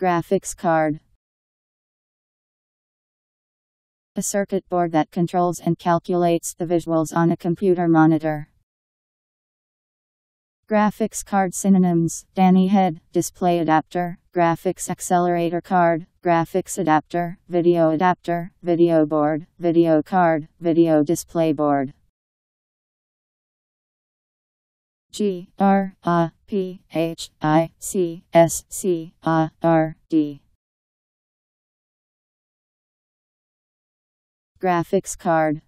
Graphics card. A circuit board that controls and calculates the visuals on a computer monitor. Graphics card synonyms: Danny head, display adapter, graphics accelerator card, graphics adapter, video board, video card, video display board. GRAPHICSCARD. Graphics card.